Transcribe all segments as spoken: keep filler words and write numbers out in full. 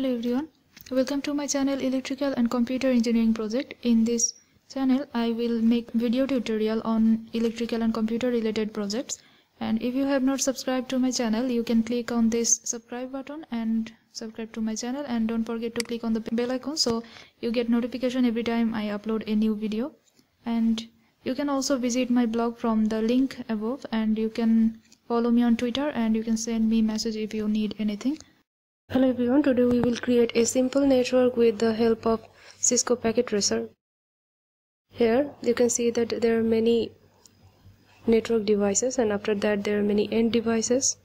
Hello everyone, welcome to my channel Electrical and Computer Engineering Project. In this channel I will make video tutorial on electrical and computer related projects, and if you have not subscribed to my channel you can click on this subscribe button and subscribe to my channel, and don't forget to click on the bell icon so you get notification every time I upload a new video. And you can also visit my blog from the link above, and you can follow me on Twitter and you can send me message if you need anything. Hello everyone, today we will create a simple network with the help of Cisco Packet Tracer. Here you can see that there are many network devices, and after that there are many end devices.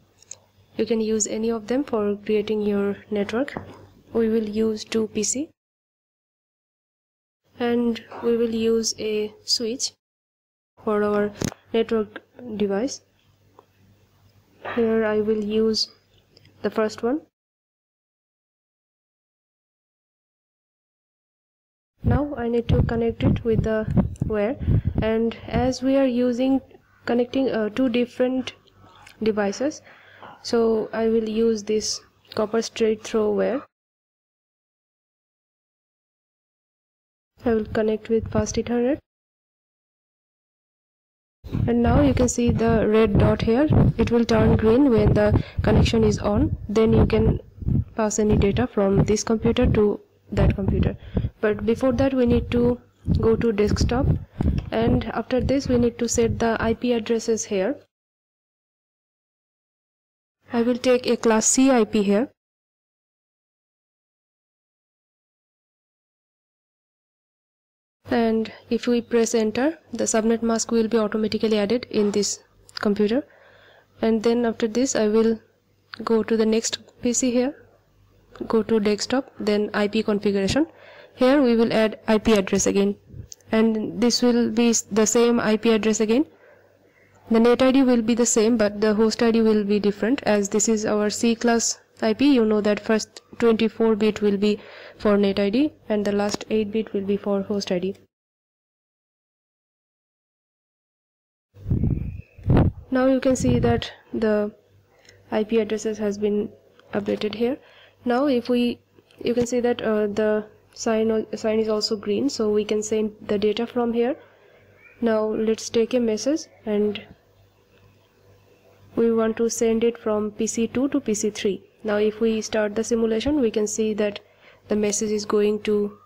You can use any of them for creating your network. We will use two P C and we will use a switch for our network device. Here I will use the first one. Now I need to connect it with the wire, and as we are using connecting uh, two different devices, so I will use this copper straight throw wire. I will connect with fast Ethernet, and now you can see the red dot here. It will turn green when the connection is on, then you can pass any data from this computer to that computer. But before that we need to go to desktop, and after this we need to set the I P addresses here. I will take a class C I P here. And if we press enter, the subnet mask will be automatically added in this computer. And then after this I will go to the next P C here, go to desktop, then I P configuration. Here we will add I P address again, and this will be the same I P address again. The net I D will be the same, but the host I D will be different. As this is our C class I P, you know that first twenty-four bit will be for net I D and the last eight bit will be for host I D. Now you can see that the I P addresses has been updated here. Now if we, you can see that uh, the sign, sign is also green, so we can send the data from here. Now let's take a message, and we want to send it from P C two to P C three. Now if we start the simulation, we can see that the message is going to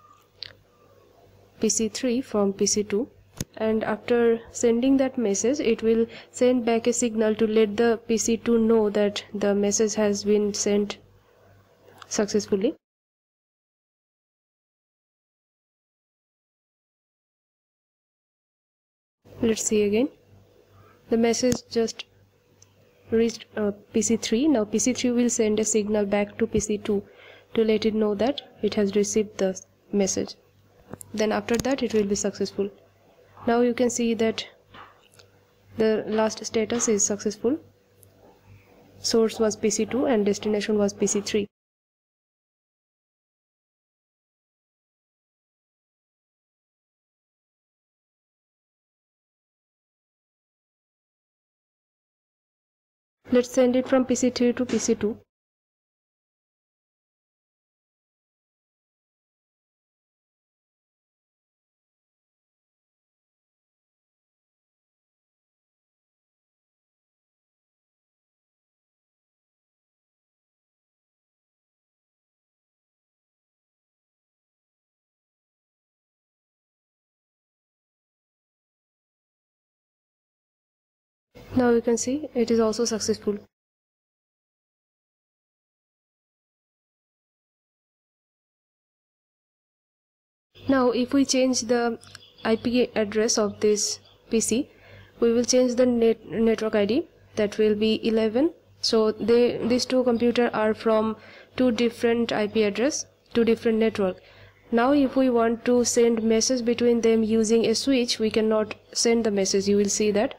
P C three from P C two, and after sending that message it will send back a signal to let the P C two know that the message has been sent successfully. Let's see again. The message just reached uh, P C three. Now P C three will send a signal back to P C two to let it know that it has received the message. Then after that it will be successful. Now you can see that the last status is successful. Source was P C two and destination was P C three. Let's send it from P C three to P C two. Now you can see it is also successful. Now if we change the I P address of this P C, we will change the net network I D, that will be eleven. So they, these two computers are from two different I P address, two different network. Now if we want to send message between them using a switch, we cannot send the message. You will see that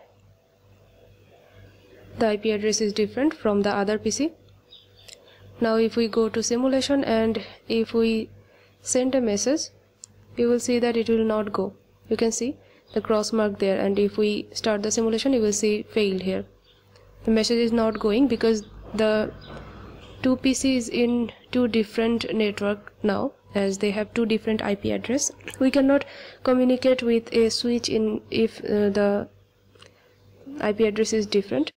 the I P address is different from the other P C. Now if we go to simulation and if we send a message, you will see that it will not go. You can see the cross mark there, and if we start the simulation you will see failed here. The message is not going because the two P C is in two different network now, as they have two different I P address. We cannot communicate with a switch in if uh, the I P address is different.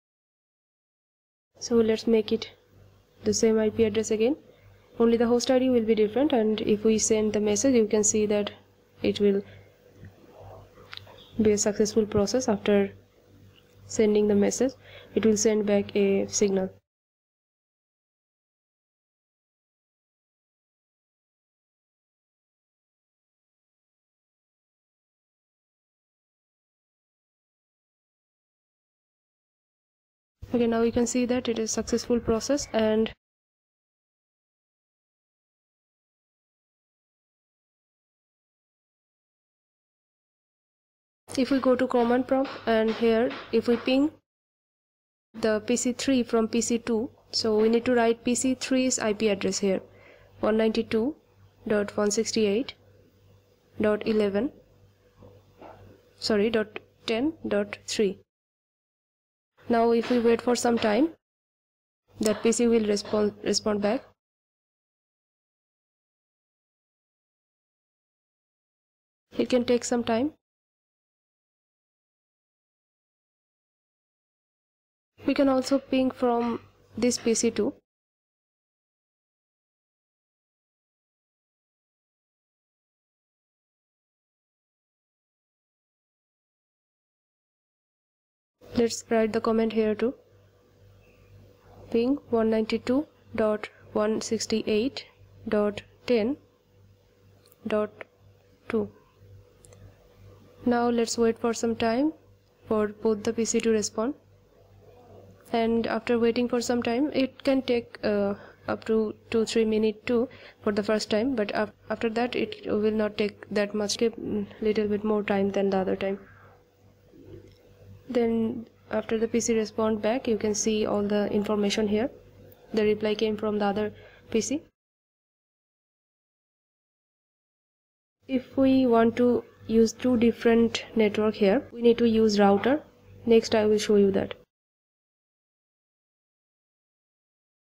So let's make it the same I P address again. Only the host I D will be different, and if we send the message, you can see that it will be a successful process. After sending the message, it will send back a signal. Okay, now you can see that it is a successful process, and if we go to command prompt, and here if we ping the P C three from P C two, so we need to write P C three's I P address here, one ninety-two dot one sixty-eight dot eleven, sorry, dot ten dot three. Now if we wait for some time, that P C will respond respond back. It can take some time. We can also ping from this P C too. Let's write the comment here too. Ping one ninety-two dot one sixty-eight dot ten dot two. Now let's wait for some time for both the P C to respond. And after waiting for some time, it can take uh, up to two to three minutes too for the first time, but af after that it will not take that much, a little bit more time than the other time. Then after the P C respond back, you can see all the information here. The reply came from the other P C. If we want to use two different network here, we need to use router. Next I will show you that.